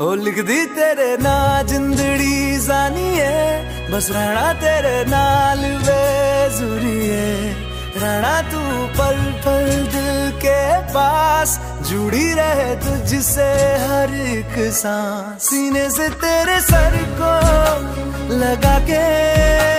ओ लिख दी तेरे ना जिंदड़ी जानी है, बस रहना तेरे नाल वे जरूरी है। रहना तू पल पल दिल के पास, जुड़ी रहे तुझसे हर एक सांस। सीने से तेरे सर को लगा के